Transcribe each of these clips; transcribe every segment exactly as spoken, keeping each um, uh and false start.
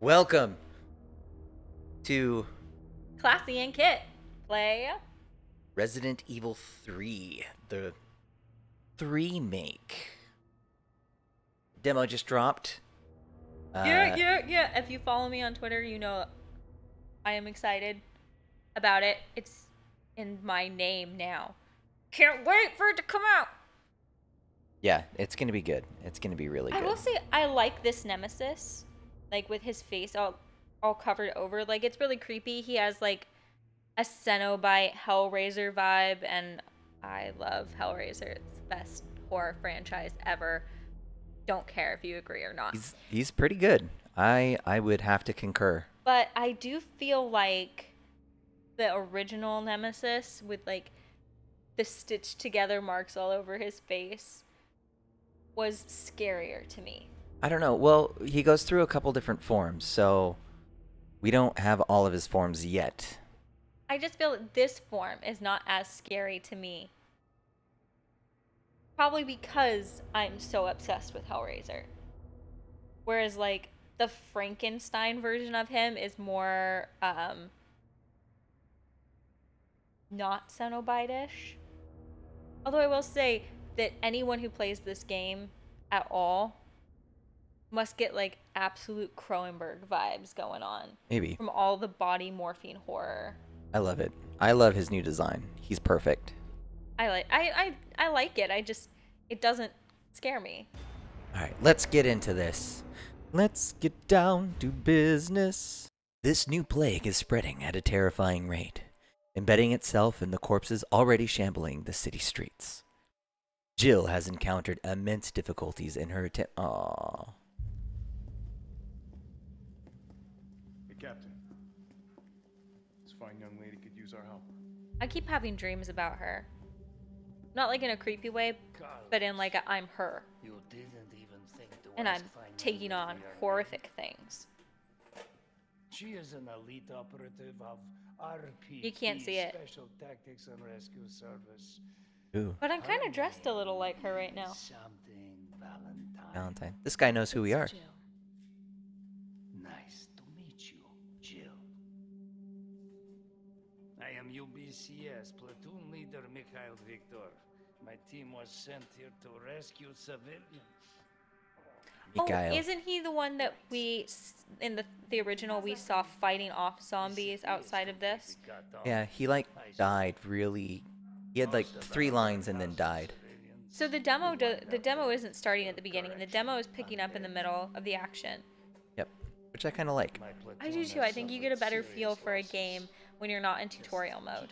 Welcome to Classy and Kit Play Resident Evil three, the remake. Demo just dropped. Uh, yeah, yeah, yeah. If you follow me on Twitter, you know I am excited about it. It's in my name now. Can't wait for it to come out. Yeah, it's going to be good. It's going to be really good. I will say I like this nemesis, like with his face all all covered over. Like, it's really creepy. He has like a Cenobite Hellraiser vibe, and I love Hellraiser. It's the best horror franchise ever. Don't care if you agree or not. He's, he's pretty good. I, I would have to concur. But I do feel like the original nemesis with like the stitched together marks all over his face was scarier to me. I don't know. Well, he goes through a couple different forms, so we don't have all of his forms yet. I just feel that this form is not as scary to me. Probably because I'm so obsessed with Hellraiser. Whereas, like, the Frankenstein version of him is more, um, not Cenobite-ish. Although I will say that anyone who plays this game at all must get like absolute Cronenberg vibes going on. Maybe. From all the body morphine horror. I love it. I love his new design. He's perfect. I like I, I, I like it. I just, it doesn't scare me. Alright, let's get into this. Let's get down to business. This new plague is spreading at a terrifying rate, embedding itself in the corpses already shambling the city streets. Jill has encountered immense difficulties in her attempt. Aww. Hey, Captain. This fine young lady could use our help. I keep having dreams about her. Not like in a creepy way, but in like a, I'm her. You didn't even think to and I'm taking on horrific name. things. She is an elite operative of R P T, you can't see it. Special Tactics and Rescue Service. Ooh. But I'm kind of dressed a little like her right now. Something Valentine. Valentine. This guy knows who we are. Jill. Nice to meet you, Jill. I am U B C S platoon leader Mikhail. My team was sent here to rescue civilians. Mikhail. Oh, isn't he the one that we in the the original we saw fighting off zombies outside of this? Yeah, he like died really. He had like three lines and then died. So the demo do, the demo isn't starting at the beginning. The demo is picking up in the middle of the action. Yep, which I kind of like. I do too. I think you get a better feel for a game when you're not in tutorial mode.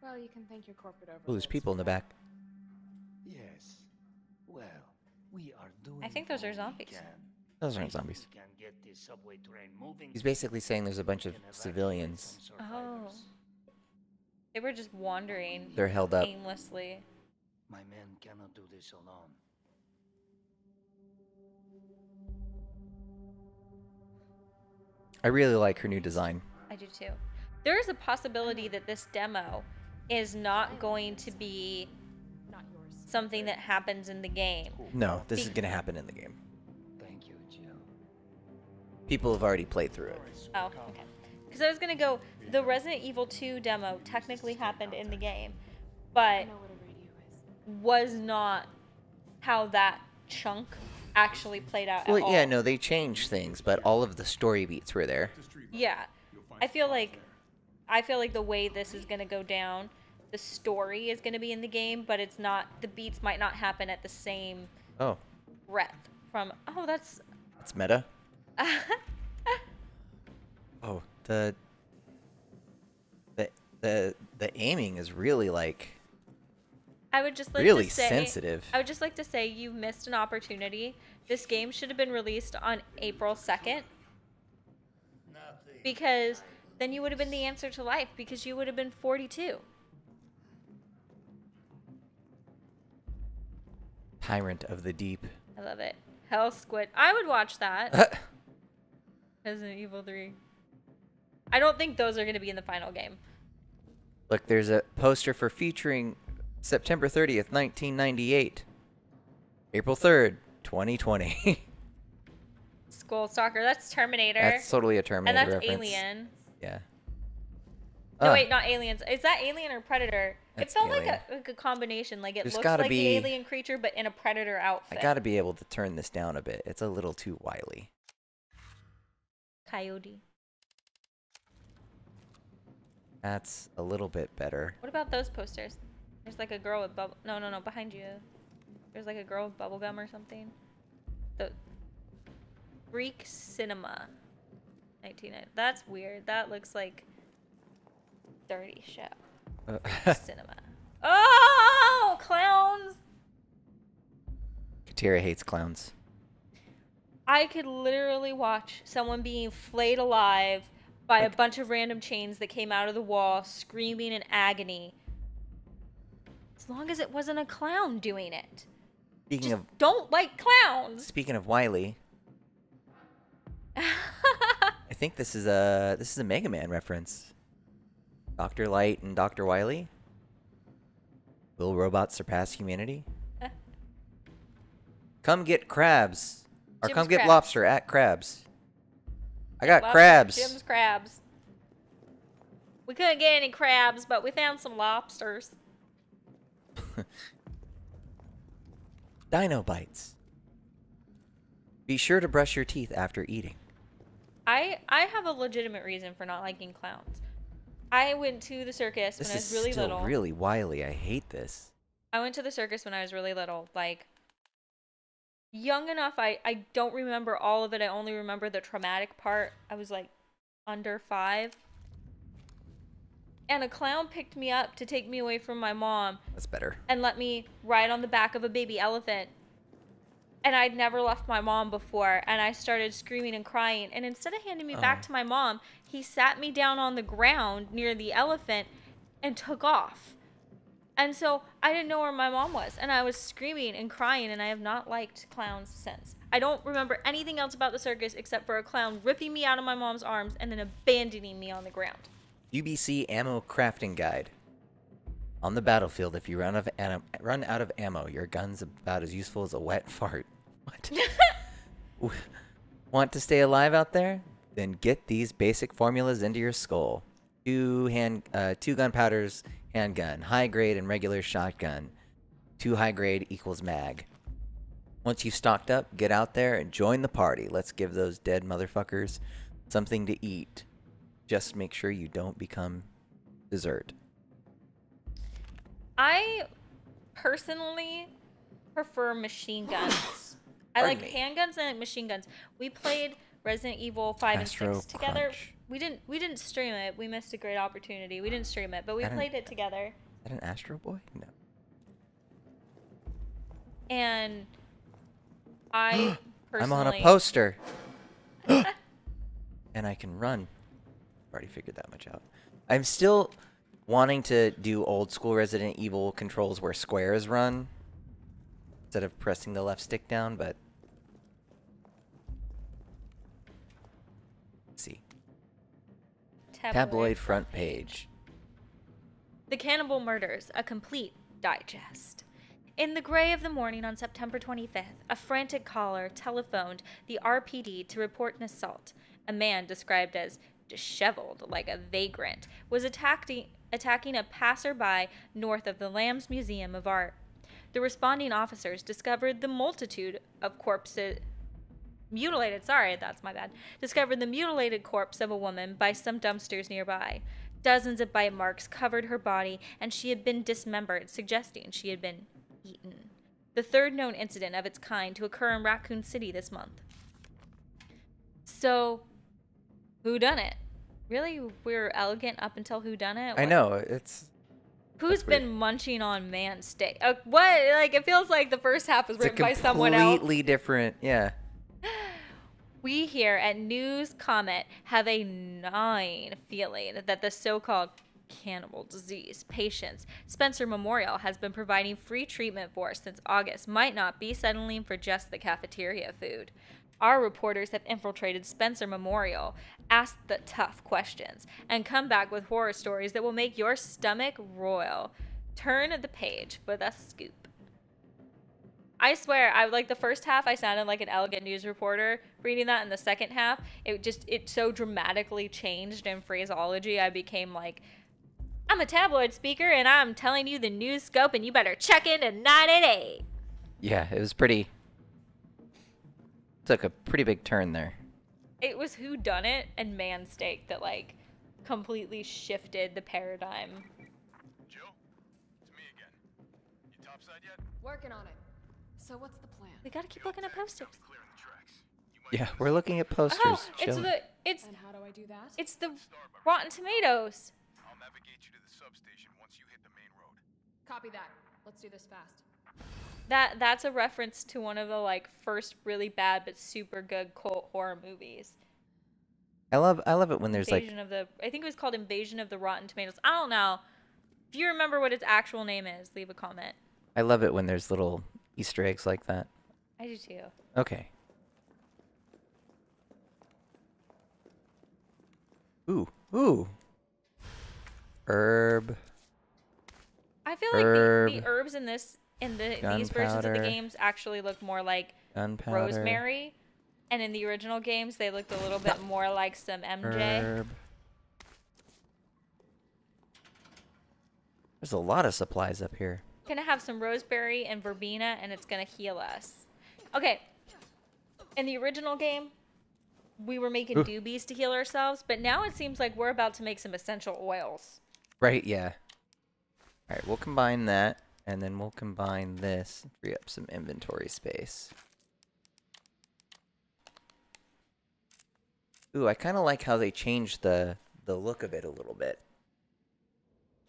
Well, you can thank your corporate overlords. Oh, there's people in the back. Yes. Well, we are doing. I think those are zombies. Those aren't zombies. He's basically saying there's a bunch of civilians. Oh. They were just wandering. They're held up aimlessly. My men cannot do this alone. I really like her new design. I do too. There is a possibility that this demo is not going to be something that happens in the game. No, this is going to happen in the game. Thank you, Jill. People have already played through it. Oh, okay. Because I was going to go, the Resident Evil two demo technically happened in the game, but was not how that chunk actually played out at all. Well, yeah, no, they changed things, but all of the story beats were there. Yeah. I feel like, I feel like the way this is going to go down, the story is going to be in the game, but it's not, the beats might not happen at the same oh. breadth from, oh, that's... That's meta. Oh, the, the the the aiming is really like I would just like really to say, sensitive. I would just like to say you missed an opportunity. This game should have been released on April second. Because then you would have been the answer to life, because you would have been forty-two. Tyrant of the Deep. I love it. Hell Squid. I would watch that. Resident Evil three. I don't think those are going to be in the final game. Look, there's a poster for featuring September thirtieth, nineteen ninety-eight. April third, twenty twenty. Skull Stalker. That's Terminator. That's totally a Terminator reference. And that's reference. Alien. Yeah. No, oh. wait, not Aliens. Is that Alien or Predator? That's it felt alien. like a, like a combination. Like it There's looks like be, the alien creature, but in a Predator outfit. I gotta be able to turn this down a bit. It's a little too wily. Coyote. That's a little bit better. What about those posters? There's like a girl with bubble... No, no, no, behind you. There's like a girl with bubblegum or something. The Greek cinema. nineteen ninety. That's weird. That looks like... dirty shit. Uh, cinema. Oh, clowns! Katira hates clowns. I could literally watch someone being flayed alive by like, a bunch of random chains that came out of the wall, screaming in agony. As long as it wasn't a clown doing it. Speaking Just of, don't like clowns. Speaking of Wily, I think this is a this is a Mega Man reference. Doctor Light and Doctor Wily. Will robots surpass humanity? Come get crabs. Or Jim's come get crabs. lobster at crabs. I got lobster, crabs. Jim's crabs. We couldn't get any crabs, but we found some lobsters. Dino bites. Be sure to brush your teeth after eating. I I have a legitimate reason for not liking clowns. I went to the circus this when I was really still little. This is really wily. I hate this. I went to the circus when I was really little. Like, young enough, I, I don't remember all of it. I only remember the traumatic part. I was, like, under five. And a clown picked me up to take me away from my mom. That's better. And let me ride on the back of a baby elephant. And I'd never left my mom before. And I started screaming and crying. And instead of handing me oh. back to my mom... he sat me down on the ground near the elephant and took off. And so I didn't know where my mom was. And I was screaming and crying, and I have not liked clowns since. I don't remember anything else about the circus except for a clown ripping me out of my mom's arms and then abandoning me on the ground. U B C Ammo Crafting Guide. On the battlefield, if you run out of, run out of ammo, your gun's about as useful as a wet fart. What? Want to stay alive out there? Then get these basic formulas into your skull. Two hand, uh, two gunpowders, handgun, high grade and regular shotgun. Two high grade equals mag. Once you've stocked up, get out there and join the party. Let's give those dead motherfuckers something to eat. Just make sure you don't become dessert. I personally prefer machine guns. I like me. handguns and machine guns. We played... Resident Evil five Astro and six together. Crunch. We didn't we didn't stream it. We missed a great opportunity. We didn't stream it, but we played it together. Is that an Astro Boy? No. And I personally I'm on a poster. And I can run. I've already figured that much out. I'm still wanting to do old school Resident Evil controls where squares run instead of pressing the left stick down, but Tabloid, Tabloid front page. The Cannibal Murders, a complete digest. In the gray of the morning on September twenty-fifth, a frantic caller telephoned the R P D to report an assault. A man described as disheveled like a vagrant was attacking, attacking a passerby north of the Lambs Museum of Art. The responding officers discovered the multitude of corpses... Mutilated, sorry, that's my bad. Discovered the mutilated corpse of a woman by some dumpsters nearby. Dozens of bite marks covered her body, and she had been dismembered, suggesting she had been eaten. The third known incident of its kind to occur in Raccoon City this month. So, whodunit? Really, we're elegant up until whodunit? What? I know, it's... Who's been weird. munching on man steak? Uh, what? Like, it feels like the first half was it's written by someone else. Completely different, yeah. We here at News Comet have a gnawing feeling that the so-called cannibal disease patients Spencer Memorial has been providing free treatment for since August might not be settling for just the cafeteria food. Our reporters have infiltrated Spencer Memorial, asked the tough questions, and come back with horror stories that will make your stomach roil. Turn the page for the scoop. I swear, I like the first half I sounded like an elegant news reporter reading that, and the second half it just it so dramatically changed in phraseology. I became like, I'm a tabloid speaker and I'm telling you the news scope, and you better check in at nine at eight. Yeah, it was pretty. Took a pretty big turn there. It was whodunit and man steak that like completely shifted the paradigm. Jill, it's me again. You topside yet? Working on it. So what's the plan? We gotta keep looking at posters. Yeah, we're looking at posters. Oh, it's Jill. the it's. And how do I do that? It's the Rotten Tomatoes. I'll navigate you to the substation once you hit the main road. Copy that. Let's do this fast. That that's a reference to one of the like first really bad but super good cult horror movies. I love I love it when there's Invasion like of the I think it was called Invasion of the Rotten Tomatoes. I don't know. If you remember what its actual name is, leave a comment. I love it when there's little Easter eggs like that. I do too. Okay. Ooh, ooh. Herb. I feel herb. like the, the herbs in this In the, these versions of the games actually look more like Gunpowder. rosemary, and in the original games they looked a little bit more like some M J. Herb. There's a lot of supplies up here. We're gonna have some roseberry and verbena, and it's gonna heal us. Okay. In the original game, we were making Ooh. doobies to heal ourselves, but now it seems like we're about to make some essential oils. Right? Yeah. All right, we'll combine that. And then we'll combine this and free up some inventory space. Ooh, I kind of like how they changed the, the look of it a little bit.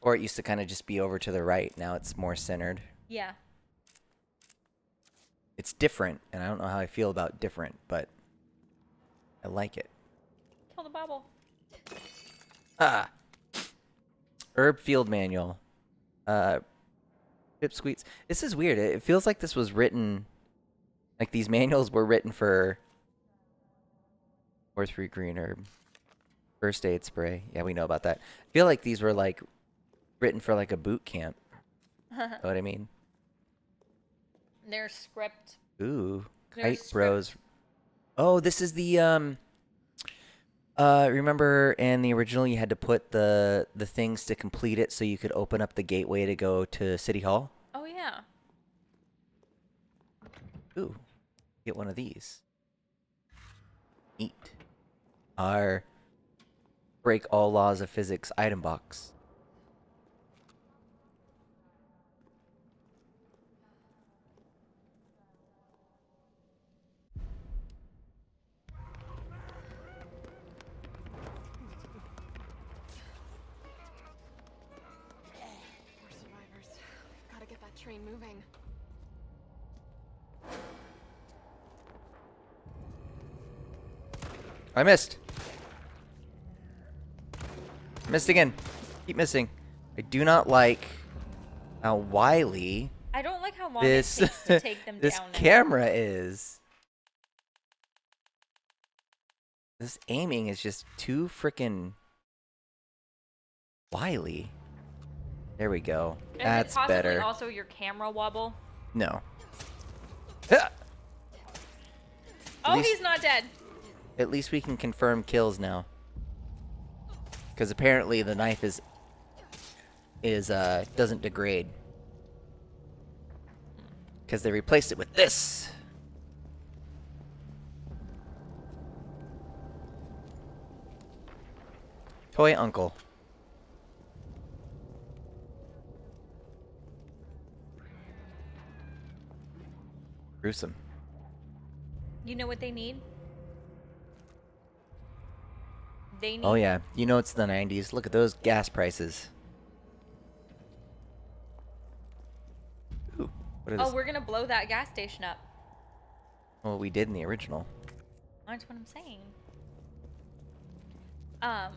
Or it used to kind of just be over to the right. Now it's more centered. Yeah. It's different, and I don't know how I feel about different, but I like it. Kill the bobble. Ah. Herb Field Manual. Uh... Pipsqueaks. This is weird. It feels like this was written, like these manuals were written for Or three green herb. First aid spray. Yeah, we know about that. I feel like these were like written for like a boot camp. Know what I mean? Their script. Ooh. Their Kite script. Bros. Oh, this is the um Uh, remember in the original you had to put the the things to complete it so you could open up the gateway to go to City Hall? Oh, yeah. Ooh. Get one of these. Neat. Our break all laws of physics item box. Train moving. I missed. Missed again. Keep missing. I do not like how wily. I don't like how long this, it takes to take them this down. This camera now. is. This aiming is just too freaking wily. There we go. And That's possibly better. Also, your camera wobble. No. Ah! Oh, least, he's not dead. At least we can confirm kills now, because apparently the knife is is uh doesn't degrade, because they replaced it with this. Toy uncle. Gruesome. You know what they need? They need. Oh yeah, you know it's the nineties. Look at those gas prices. Ooh, what is? Oh, we're gonna blow that gas station up. Well, we did in the original. That's what I'm saying. Um.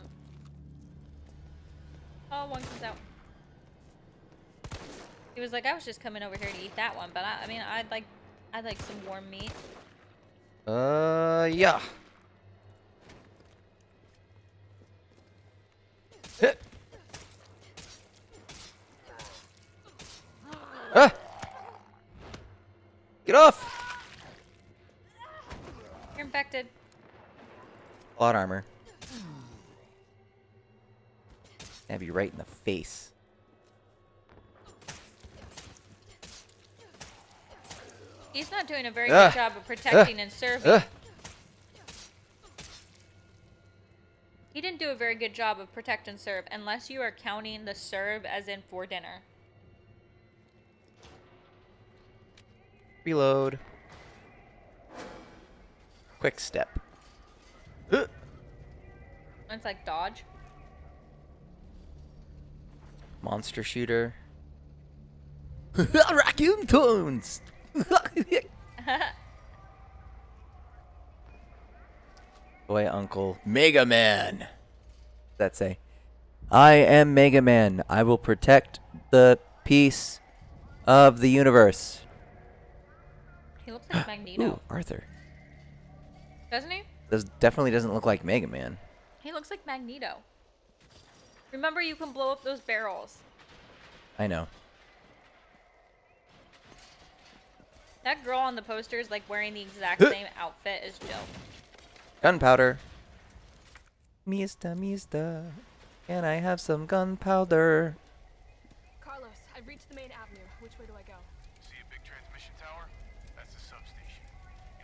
Oh, one comes out. He was like, I was just coming over here to eat that one, but I, I mean, I'd like. I'd like some warm meat. Uh, yeah. Ah! Get plot armor. That'd be right in the face. He's not doing a very uh, good job of protecting uh, and serving. Uh. He didn't do a very good job of protect and serve, unless you are counting the serve as in for dinner. Reload. Quick step. Uh. It's like dodge. Monster shooter. Raccoon tones. Boy, uncle. Mega Man. What's that say? I am Mega Man. I will protect the peace of the universe. He looks like Magneto. Ooh, Arthur. Doesn't he? This definitely doesn't look like Mega Man. He looks like Magneto. Remember, you can blow up those barrels. I know. That girl on the poster is like wearing the exact same outfit as Jill. Gunpowder. Mister, Mister, can I have some gunpowder? Carlos, I've reached the main avenue. Which way do I go? See a big transmission tower? That's the substation.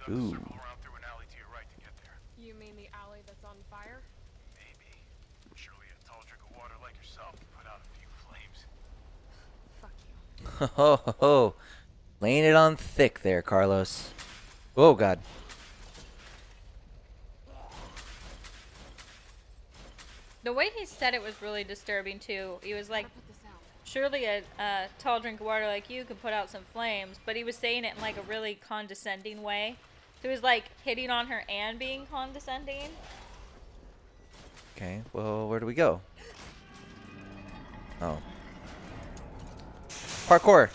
You'll have to circle around through an alley to your right to get there. You mean the alley that's on fire? Maybe. Surely a tall drink of water like yourself can put out a few flames. Fuck you. Ho ho ho. Laying it on thick there, Carlos. Oh, God. The way he said it was really disturbing, too. He was like, surely a uh, tall drink of water like you could put out some flames. But he was saying it in, like, a really condescending way. So he was, like, hitting on her and being condescending. Okay, well, where do we go? Oh. Parkour.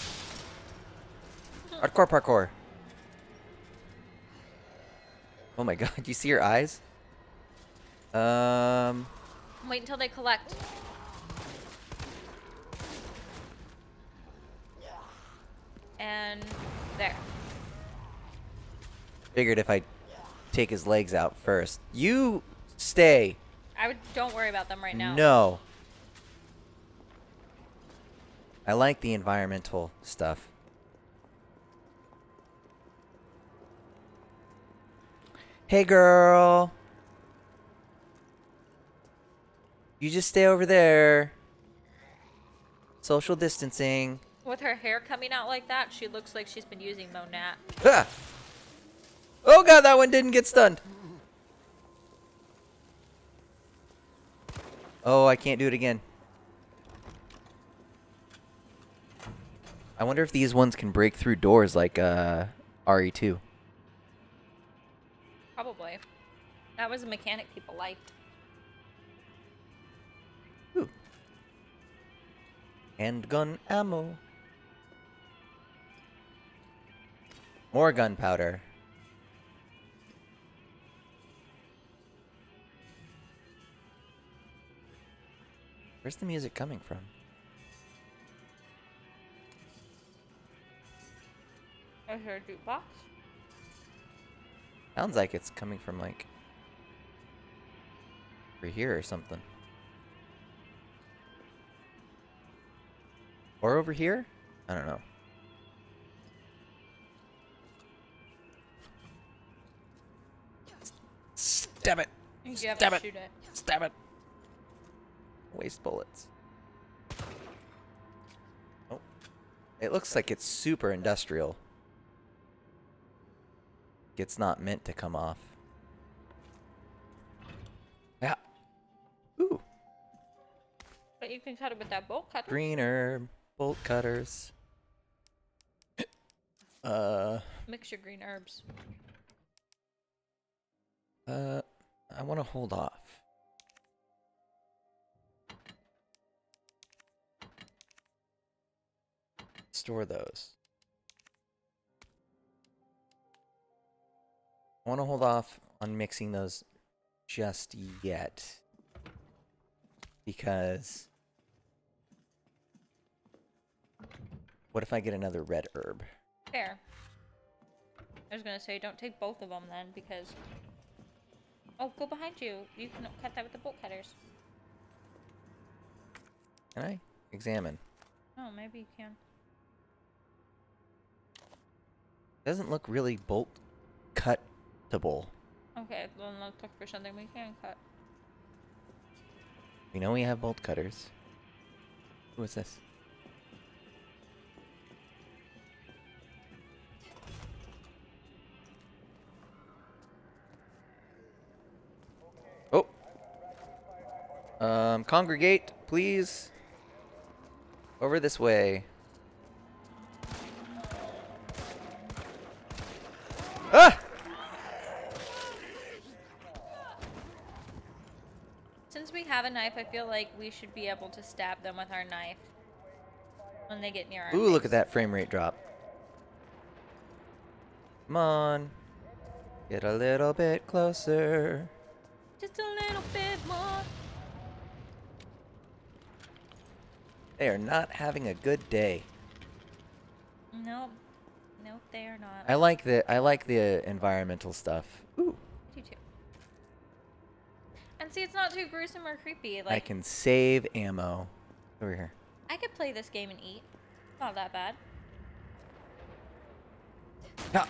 Hardcore parkour. Oh my god, do you see her eyes? Um. Wait until they collect. And there. Figured if I take his legs out first. You stay. I would, don't worry about them right now. No. I like the environmental stuff. Hey, girl. You just stay over there. Social distancing. With her hair coming out like that, she looks like she's been using Monat. Ah! Oh, God, that one didn't get stunned. Oh, I can't do it again. I wonder if these ones can break through doors like uh, R E two. Probably. That was a mechanic people liked. Ooh. Handgun ammo. More gunpowder. Where's the music coming from? I heard a jukebox. Sounds like it's coming from, like, over here or something. Or over here? I don't know. Stab it! Stab it! Shoot it! Stab it! Waste bullets. Oh. It looks like it's super industrial. It's not meant to come off. Yeah. Ooh. But you can cut it with that bolt cutter. Greener bolt cutters. uh. Mix your green herbs. Uh, I want to hold off. Store those. I want to hold off on mixing those just yet, because what if I get another red herb? Fair. I was going to say, don't take both of them then, because Oh, go behind you. You can cut that with the bolt cutters. Can I? Examine. Oh, maybe you can. Doesn't look really bolt cuttable. Okay, then let's look for something we can cut. We know we have bolt cutters. Who is this? Oh! Um, congregate, please! Over this way. Ah! Since we have a knife, I feel like we should be able to stab them with our knife when they get near our Ooh, face. Look at that frame rate drop. Come on. Get a little bit closer. Just a little bit more. They are not having a good day. Nope. Nope, they are not. I like the I like the environmental stuff. Ooh. I do too. And see, it's not too gruesome or creepy. Like, I can save ammo. Over here. I could play this game and eat. It's not that bad. Ah.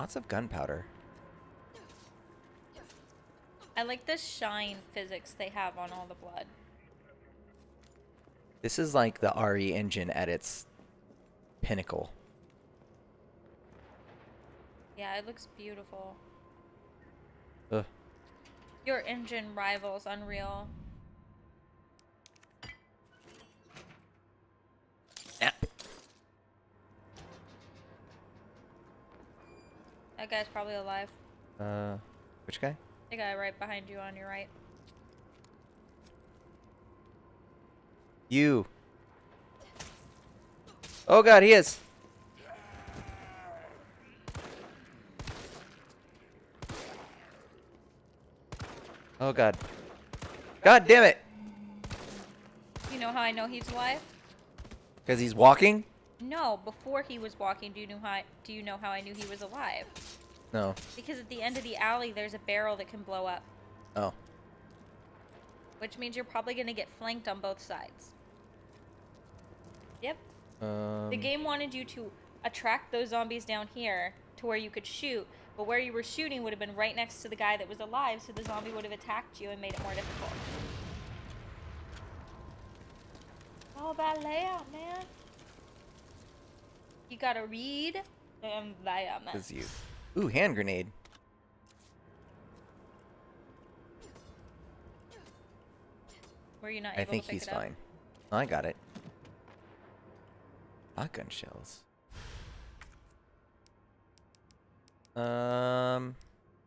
Lots of gunpowder. I like the shine physics they have on all the blood. This is like the R E engine at its pinnacle. Yeah, it looks beautiful. Ugh. Your engine rivals Unreal. Yeah. That guy's probably alive. Uh, which guy? The guy right behind you on your right. You. Oh god, he is. Oh god. God damn it. You know how I know he's alive? Because he's walking? No, before he was walking, do you know how I, do you know how I knew he was alive? No. Because at the end of the alley, there's a barrel that can blow up. Oh. Which means you're probably going to get flanked on both sides. Yep. Um, the game wanted you to attract those zombies down here to where you could shoot, but where you were shooting would have been right next to the guy that was alive, so the zombie would have attacked you and made it more difficult. All about layout, man. You gotta read and layout, man. This is you. Ooh, hand grenade. Were you not able to pick it up? I think he's fine. Oh, I got it. Shotgun shells. Um.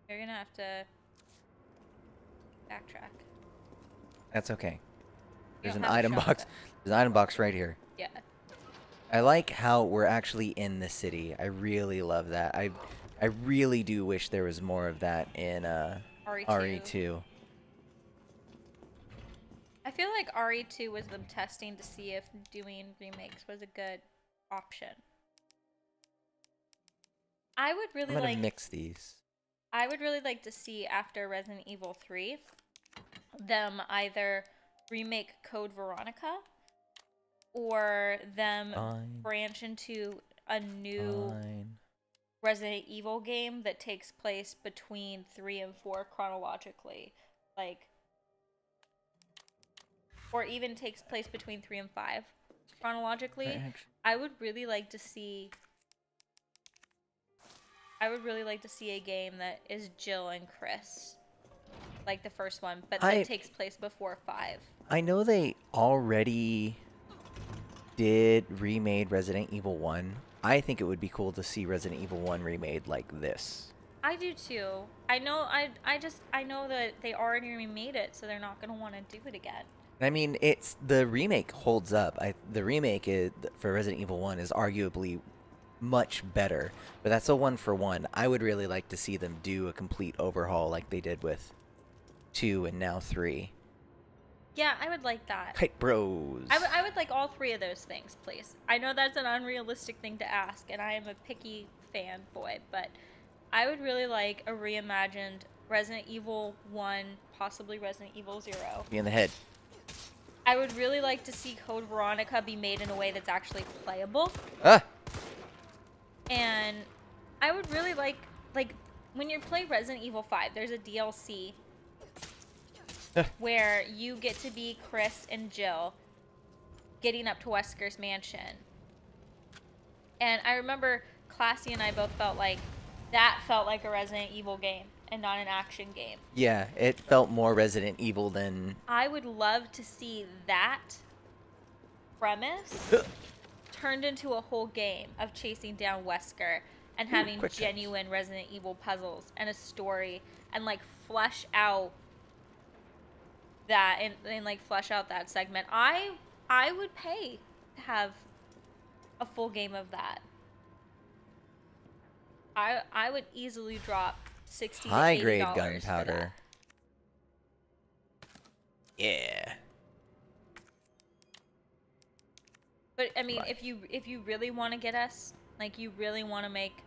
You're gonna have to backtrack. That's okay. There's an item box. There's an item box right here. Yeah. I like how we're actually in the city. I really love that. I. I really do wish there was more of that in uh, R E two. I feel like R E two was them testing to see if doing remakes was a good option. I would really I'm gonna like mix these. I would really like to see after Resident Evil three, them either remake Code Veronica, or them Fine. branch into a new. Fine. Resident Evil game that takes place between three and four chronologically, like, or even takes place between three and five chronologically. Right. I would really like to see. I would really like to see a game that is Jill and Chris, like the first one, but that I, takes place before five. I know they already did remade Resident Evil one. I think it would be cool to see Resident Evil one remade like this. I do too. I know. I I just I know that they already remade it, so they're not gonna want to do it again. I mean, it's the remake holds up. I the remake is, for Resident Evil one is arguably much better, but that's a one for one. I would really like to see them do a complete overhaul like they did with two and now three. Yeah, I would like that. Kite Bros. I, w I would like all three of those things, please. I know that's an unrealistic thing to ask, and I am a picky fanboy, but I would really like a reimagined Resident Evil one, possibly Resident Evil zero. Be in the head. I would really like to see Code Veronica be made in a way that's actually playable. Ah. And I would really like, like, when you play Resident Evil five, there's a D L C where you get to be Chris and Jill getting up to Wesker's mansion. And I remember Classy and I both felt like that felt like a Resident Evil game and not an action game. Yeah, it felt more Resident Evil than... I would love to see that premise turned into a whole game of chasing down Wesker and having Ooh, genuine sense. Resident Evil puzzles and a story and, like, flesh out that and, and like, flesh out that segment. I, I would pay to have a full game of that. I, I would easily drop sixty dollars high grade gunpowder. Yeah. But I mean, if you if you really want to get us, like you really want to make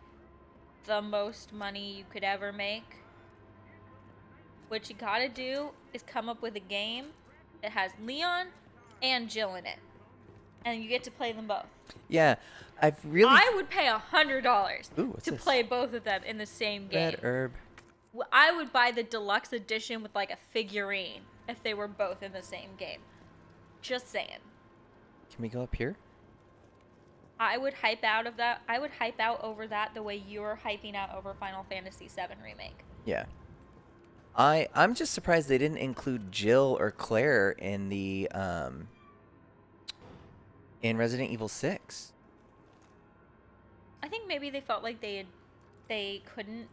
the most money you could ever make, what you gotta do is come up with a game that has Leon and Jill in it, and you get to play them both. Yeah, I've really. I would pay a hundred dollars to this? play both of them in the same game. Red herb. I would buy the deluxe edition with like a figurine if they were both in the same game. Just saying. Can we go up here? I would hype out of that. I would hype out over that the way you were hyping out over Final Fantasy seven Remake. Yeah. I I'm just surprised they didn't include Jill or Claire in the um. in Resident Evil six. I think maybe they felt like they they couldn't.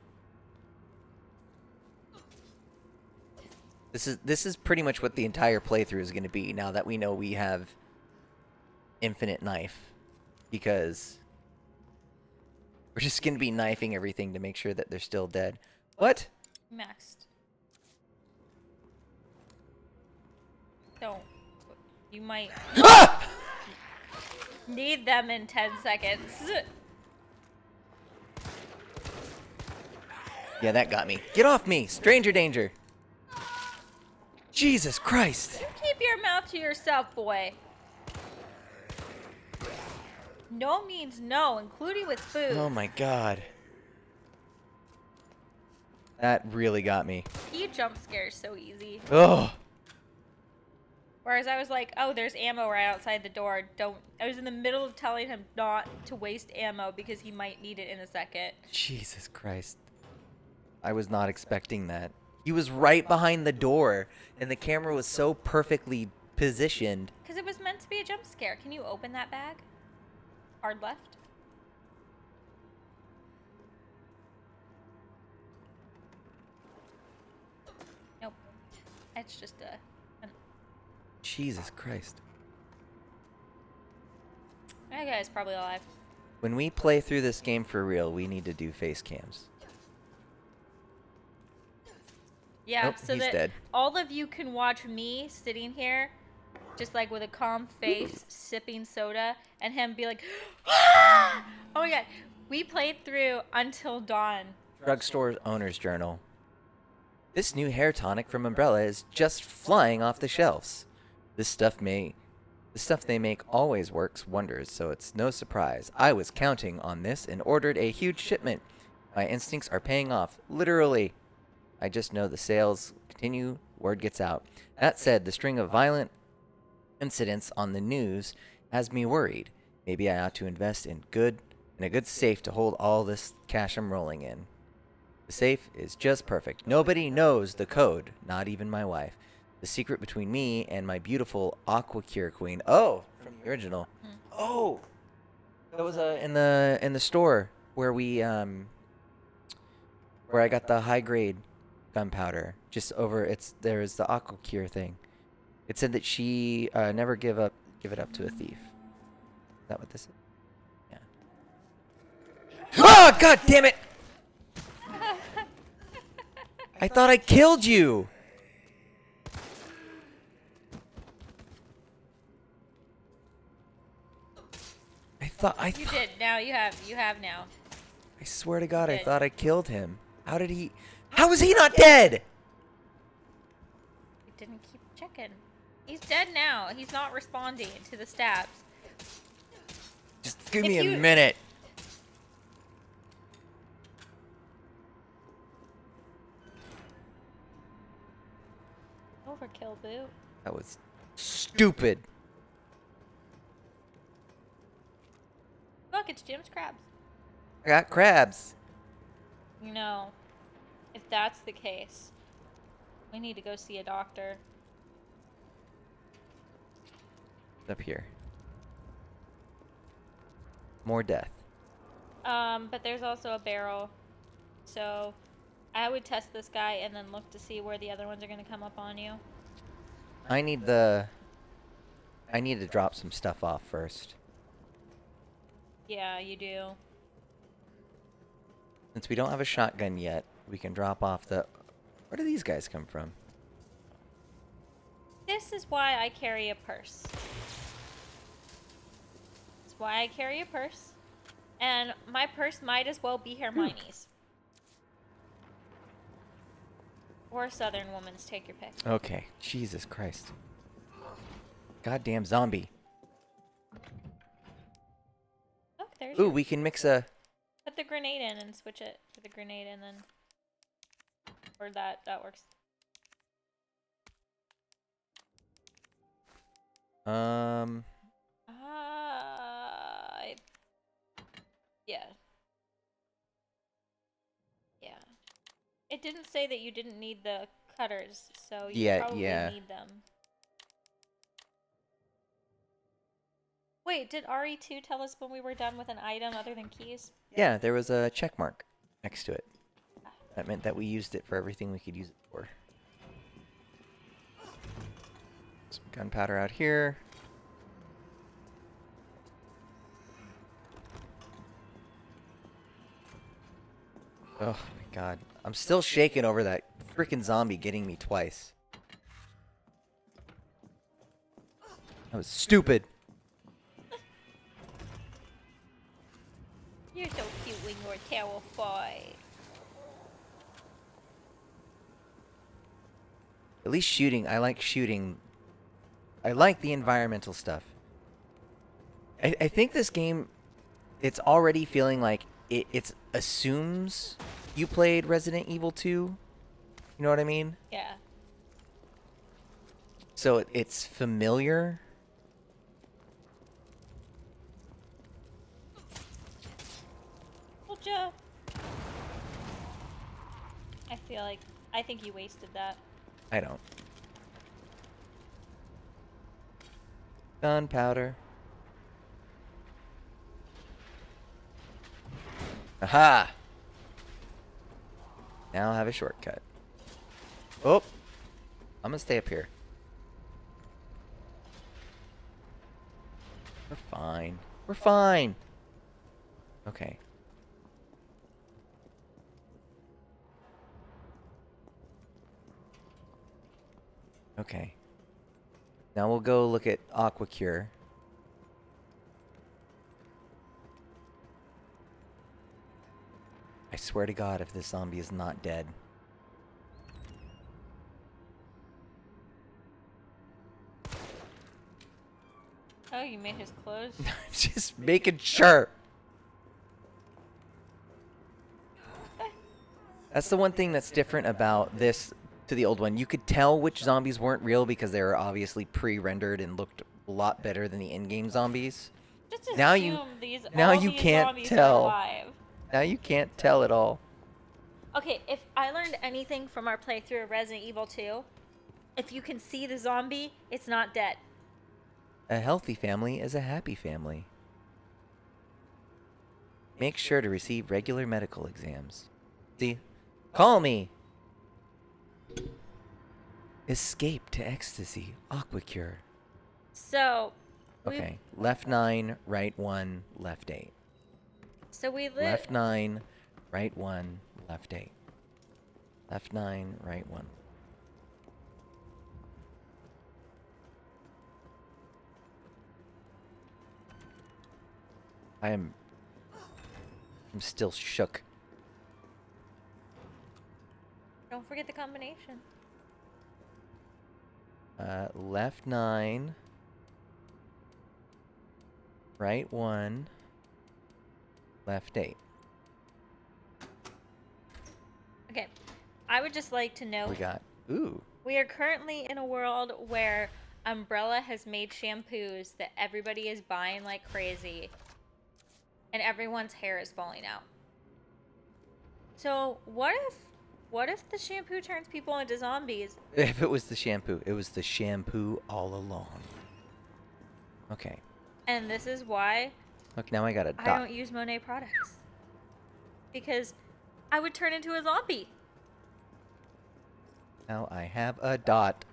This is this is pretty much what the entire playthrough is going to be now that we know we have infinite knife, because we're just going to be knifing everything to make sure that they're still dead. What? Maxed. Don't. You might. Ah! Need them in ten seconds. Yeah, that got me. Get off me, stranger danger. Jesus Christ. You keep your mouth to yourself, boy. No means no, including with food. Oh my god. That really got me. He jump scares so easy. Oh. Whereas I was like, oh, there's ammo right outside the door. Don't. I was in the middle of telling him not to waste ammo because he might need it in a second. Jesus Christ. I was not expecting that. He was right behind the door, and the camera was so perfectly positioned. Because it was meant to be a jump scare. Can you open that bag? Hard left. Nope. It's just a... Jesus Christ. That guy's probably alive. When we play through this game for real, we need to do face cams. Yeah, nope, so that dead. all of you can watch me sitting here, just like with a calm face, sipping soda, and him be like, ah! Oh my god. We played through Until Dawn. Drugstore Owner's Journal. This new hair tonic from Umbrella is just flying off the shelves. This stuff may, the stuff they make always works wonders, so it's no surprise. I was counting on this and ordered a huge shipment. My instincts are paying off, literally. I just know the sales continue, word gets out. That said, the string of violent incidents on the news has me worried. Maybe I ought to invest in good, in a good safe to hold all this cash I'm rolling in. The safe is just perfect. Nobody knows the code, not even my wife. The secret between me and my beautiful Aqua Cure queen. Oh, from the original. Mm. Oh, that was uh, in the in the store where we um where I got the high grade gunpowder. Just over, it's there's the Aqua Cure thing. It said that she uh, never give up give it up to a thief. Is that what this is? Yeah. Oh God damn it! I thought I killed you. I you did. Now you have. You have now. I swear to God, I thought I killed him. How did he? How is he not dead? I didn't keep checking. He's dead now. He's not responding to the stabs. Just give if me a you... minute. Overkill, boo. That was stupid. Look, it's Jim's crabs. I got crabs. You know, if that's the case, we need to go see a doctor. Up here. More death. Um, but there's also a barrel. So I would test this guy and then look to see where the other ones are going to come up on you. I need the... I need to drop some stuff off first. Yeah, you do. Since we don't have a shotgun yet, we can drop off the... Where do these guys come from? This is why I carry a purse. That's why I carry a purse. And my purse might as well be Hermione's. Or Southern Woman's, take your pick. Okay, Jesus Christ. Goddamn zombie. Look, there's Ooh, you. we can mix a... Put the grenade in and switch it. Put the grenade in and... Or that, that works. Um... Uh, I... Yeah. It didn't say that you didn't need the cutters, so you yeah, probably yeah. need them. Wait, did R E two tell us when we were done with an item other than keys? Yeah, yeah, there was a check mark next to it. That meant that we used it for everything we could use it for. Some gunpowder out here. Oh my god. I'm still shaking over that freaking zombie getting me twice. That was stupid. You're so cute when you're terrified. At least shooting, I like shooting. I like the environmental stuff. I, I think this game, it's already feeling like it it's assumes... You played Resident Evil two, you know what I mean? Yeah. So it, it's familiar. Gotcha. I feel like, I think you wasted that. I don't. Gunpowder. Aha! Now I'll have a shortcut. Oh! I'm gonna stay up here. We're fine. We're fine! Okay. Okay. Now we'll go look at Aqua Cure. I swear to God, if this zombie is not dead. Oh, you made his clothes? I'm just making sure. That's the one thing that's different about this to the old one. You could tell which zombies weren't real because they were obviously pre-rendered and looked a lot better than the in-game zombies. Just now you, these, now you can't tell. Now you can't tell at all. Okay, if I learned anything from our playthrough of Resident Evil two, if you can see the zombie, it's not dead. A healthy family is a happy family. Make sure to receive regular medical exams. See? Call me! Escape to ecstasy. Aqua Cure. So... Okay, left nine, right one, left eight. So we live left nine, right one, left eight. Left nine, right one. I am I'm still shook. Don't forget the combination. Uh, left nine. Right one. Left eight. Okay. I would just like to know... We got... Ooh. We are currently in a world where Umbrella has made shampoos that everybody is buying like crazy. And everyone's hair is falling out. So, what if... What if the shampoo turns people into zombies? If it was the shampoo. It was the shampoo all along. Okay. And this is why... Look, now I got a dot. I don't use Monet products. Because I would turn into a zombie. Now I have a dot.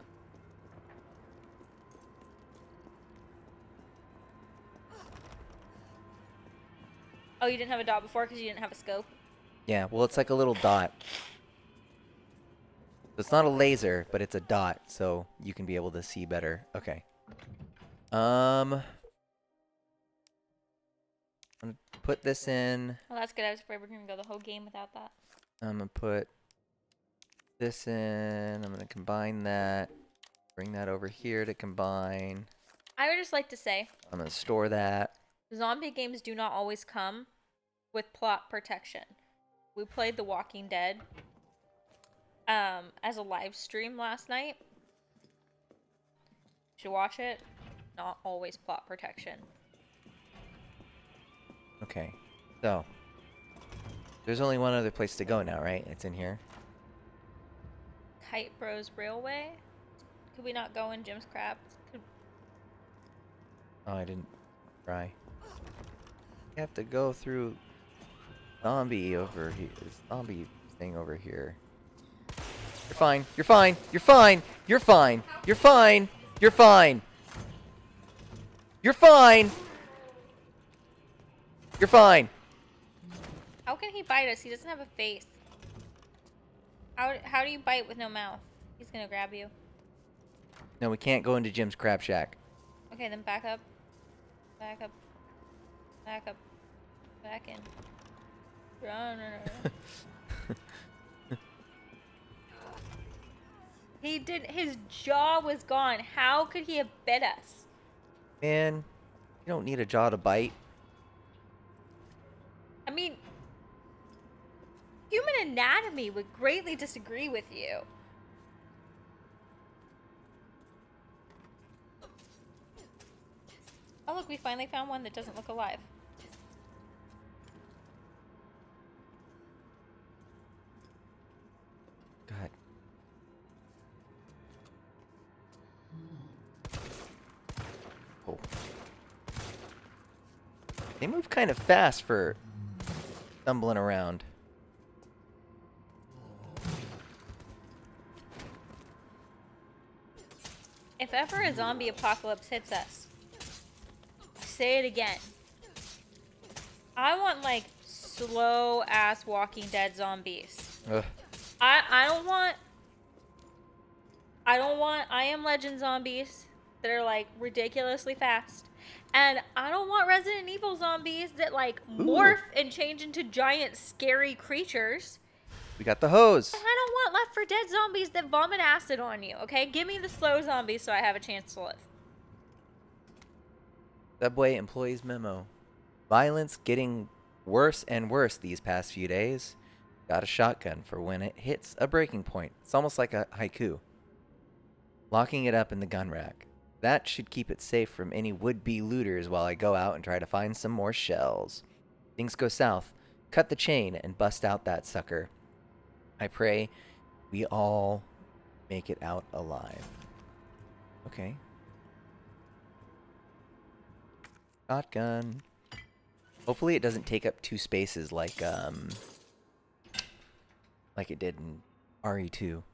Oh, you didn't have a dot before because you didn't have a scope? Yeah, well, it's like a little dot. It's not a laser, but it's a dot, so you can be able to see better. Okay. Um... I'm gonna put this in... Well, that's good. I was afraid we were gonna go the whole game without that. I'm gonna put this in. I'm gonna combine that. Bring that over here to combine. I would just like to say... I'm gonna store that. Zombie games do not always come with plot protection. We played The Walking Dead... Um, as a live stream last night. You should watch it. Not always plot protection. Okay. So. There's only one other place to go now, right? It's in here. Kite Bros Railway? Could we not go in Jim's Crab? Could... Oh, I didn't try. You have to go through zombie over here. Zombie thing over here. You're fine. You're fine. You're fine. You're fine. You're fine. You're fine. You're fine. You're fine. How can he bite us? He doesn't have a face. How, how do you bite with no mouth? He's gonna grab you. No, we can't go into Jim's Crab Shack. Okay, then back up. Back up. Back up. Back in. Run. He did. His jaw was gone. How could he have bit us? Man, you don't need a jaw to bite. I mean, human anatomy would greatly disagree with you. Oh, look, we finally found one that doesn't look alive. God. Oh. They move kind of fast for stumbling around. If ever a zombie apocalypse hits us, say it again. I want like slow ass Walking Dead zombies. Ugh. I I don't want I don't want I Am Legend zombies that are like ridiculously fast, and I don't want Resident Evil zombies that like morph Ooh. and change into giant scary creatures. We got the hose. And I don't want Left for Dead zombies that vomit acid on you. Okay, give me the slow zombies so I have a chance to live. Subway employees memo: violence getting worse and worse these past few days. Got a shotgun for when it hits a breaking point. It's almost like a haiku. Locking it up in the gun rack. That should keep it safe from any would-be looters while I go out and try to find some more shells. Things go south. Cut the chain and bust out that sucker. I pray we all make it out alive. Okay. Shotgun. Hopefully it doesn't take up two spaces like, um... like it did in R E two.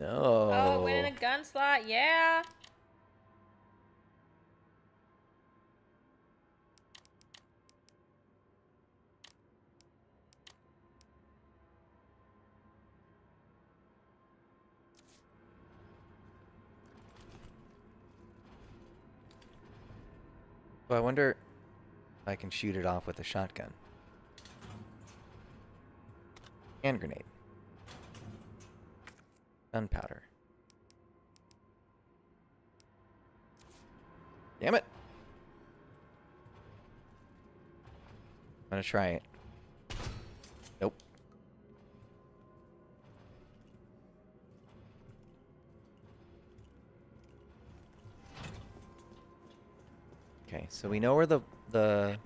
No. Oh, it went in a gun slot. Yeah. So I wonder if I can shoot it off with a shotgun. Hand grenade. Gunpowder. Damn it. I'm gonna try it. Nope. Okay, so we know where the the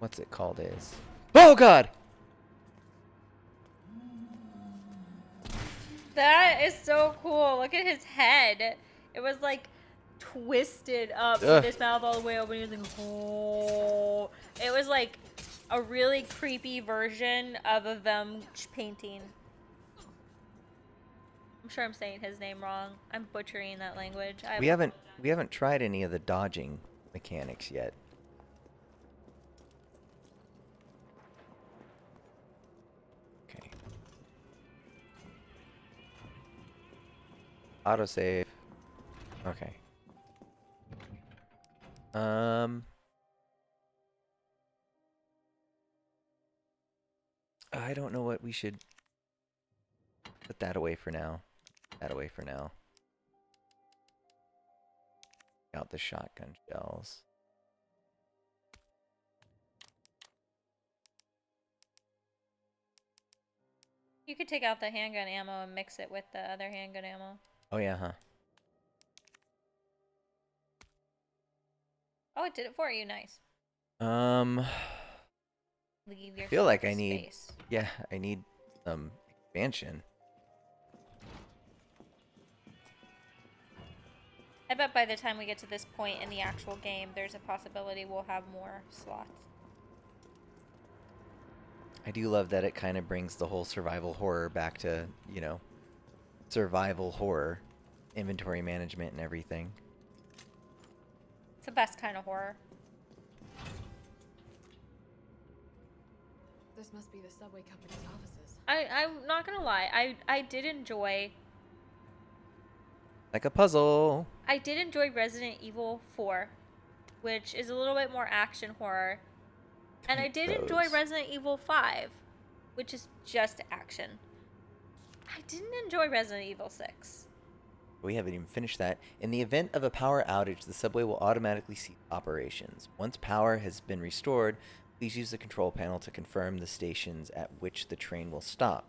what's it called is. Oh God! That is so cool. Look at his head. It was like twisted up with his mouth all the way open. He was like, oh. It was like a really creepy version of a Vem painting. I'm sure I'm saying his name wrong. I'm butchering that language. I we haven't apologize. we haven't tried any of the dodging mechanics yet. Autosave. Okay. Um. I don't know what we should put that away for now. That away for now. Out the shotgun shells. You could take out the handgun ammo and mix it with the other handgun ammo. Oh yeah, huh? Oh, it did it for you. Nice. Um, Leave your I feel like I need. Space. Yeah, I need some expansion. I bet by the time we get to this point in the actual game, there's a possibility we'll have more slots. I do love that it kind of brings the whole survival horror back to, you know, survival horror, inventory management and everything. It's the best kind of horror. This must be the subway company's offices. I, I'm not gonna lie, I, I did enjoy... Like a puzzle! I did enjoy Resident Evil four, which is a little bit more action horror. And I did enjoy Resident Evil five, which is just action. I didn't enjoy Resident Evil six. We haven't even finished that. In the event of a power outage, the subway will automatically cease operations. Once power has been restored, please use the control panel to confirm the stations at which the train will stop,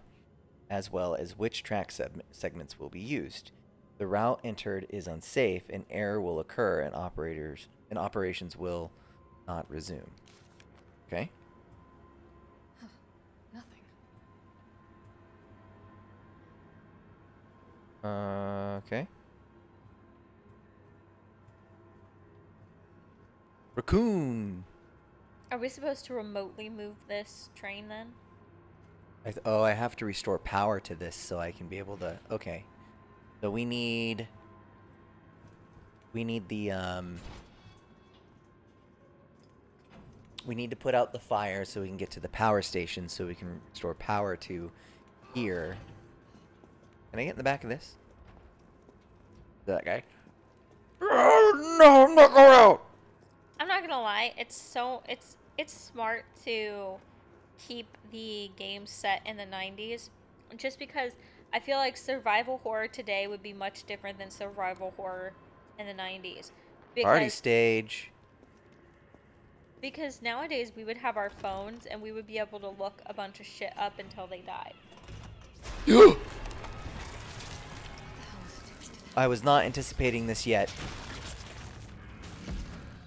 as well as which track segments will be used. The route entered is unsafe, an error will occur, and operators and operations will not resume. Okay. Uh, okay. Raccoon! Are we supposed to remotely move this train then? I th oh, I have to restore power to this so I can be able to... Okay. So we need... We need the, um... We need to put out the fire so we can get to the power station so we can restore power to here... Can I get in the back of this? That guy. Oh, no, I'm not going out. I'm not gonna lie. It's so it's it's smart to keep the game set in the nineties, just because I feel like survival horror today would be much different than survival horror in the nineties. Party stage. Because nowadays we would have our phones and we would be able to look a bunch of shit up until they died. I was not anticipating this yet.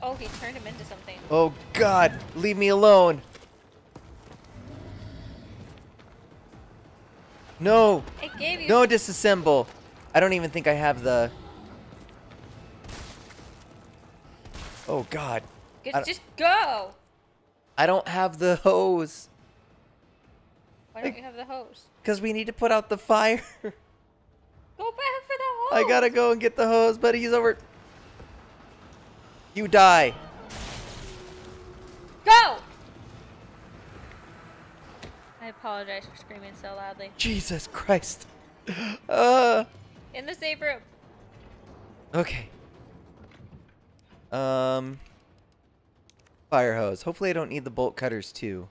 Oh, he turned him into something. Oh, God. Leave me alone. No. It gave you... No disassemble. I don't even think I have the... Oh, God. Good, just go. I don't have the hose. Why don't I... you have the hose? Because we need to put out the fire. Go back for the hose. I gotta go and get the hose, buddy. He's over. You die. Go! I apologize for screaming so loudly. Jesus Christ. Uh. In the safe room. Okay. Um. Fire hose. Hopefully I don't need the bolt cutters too.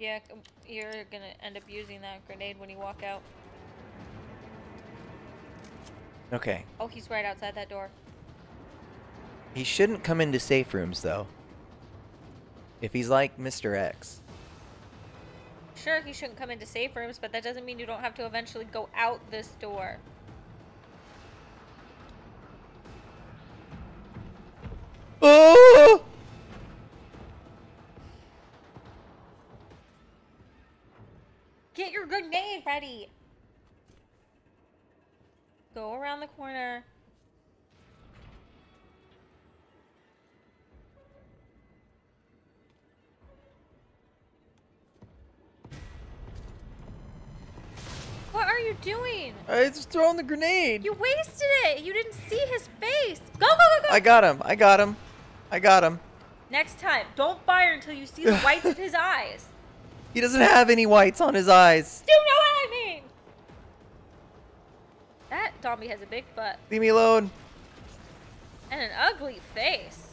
Yeah, you're gonna end up using that grenade when you walk out. Okay. Oh, he's right outside that door. He shouldn't come into safe rooms, though. If he's like Mister X. Sure, he shouldn't come into safe rooms, but that doesn't mean you don't have to eventually go out this door. Oh! Get your grenade ready! Go around the corner. What are you doing? I just throwing the grenade. You wasted it. You didn't see his face. Go, go, go, go. I got him. I got him. I got him. Next time, don't fire until you see the whites of his eyes. He doesn't have any whites on his eyes. You know what I mean. That zombie has a big butt. Leave me alone. And an ugly face.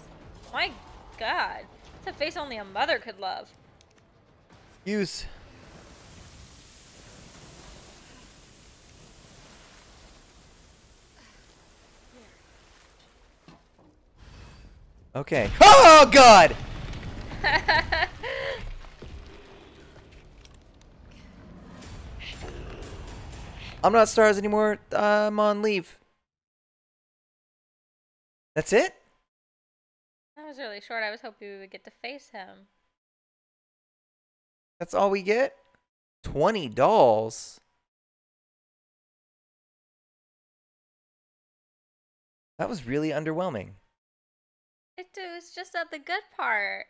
My God. It's a face only a mother could love. Use. Okay. Oh, God! I'm not stars anymore. I'm on leave. That's it? That was really short. I was hoping we would get to face him. That's all we get? twenty dolls? That was really underwhelming. It was just not the good part.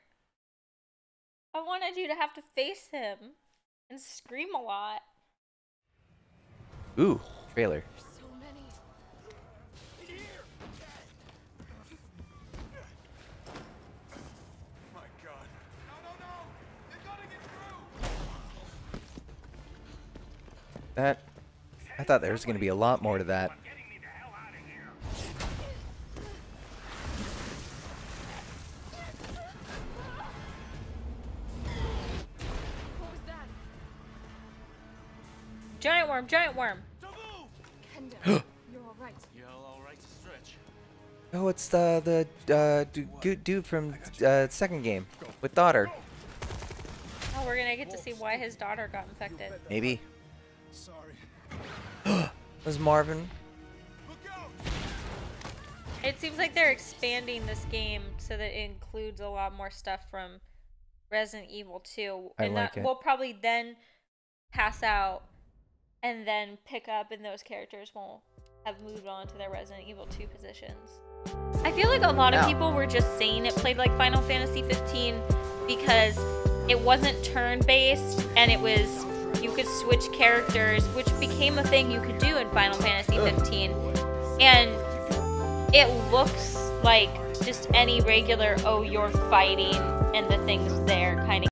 I wanted you to have to face him and scream a lot. Ooh, trailer. So many. My God. No, no, no. They gotta get through. That. I thought there was going to be a lot more to that. Giant worm, giant worm. You're all right. You're all right to stretch. Oh, it's the the uh, dude, dude from uh, second game with daughter. Oh, we're gonna get to see why his daughter got infected. Maybe. Sorry. That was Marvin. It seems like they're expanding this game so that it includes a lot more stuff from Resident Evil two, and I like that, it. We'll probably then pass out. And then pick up, and those characters won't have moved on to their Resident Evil two positions. I feel like a lot of people were just saying it played like Final Fantasy fifteen because it wasn't turn-based, and it was, you could switch characters, which became a thing you could do in Final Fantasy fifteen. And it looks like just any regular, oh, you're fighting, and the thing's there kind of